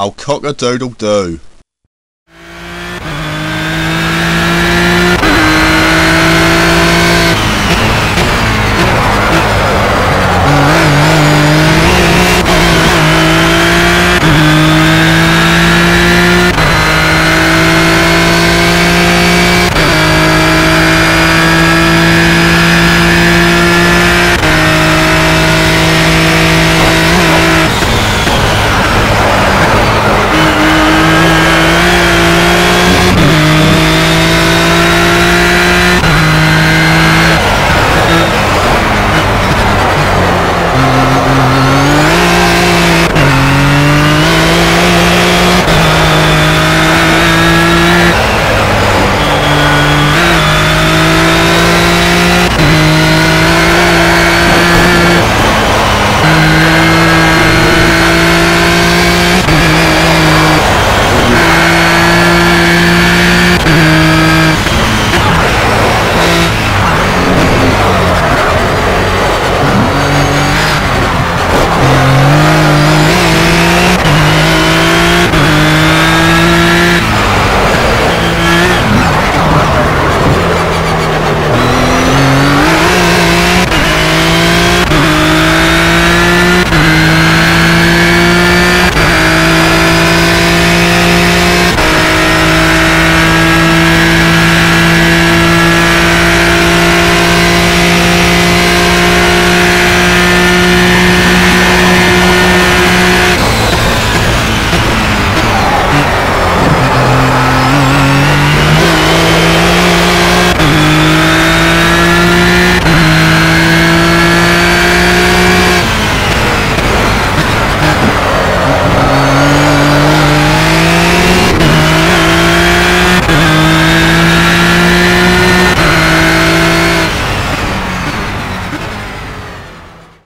I'll cock-a-doodle-doo.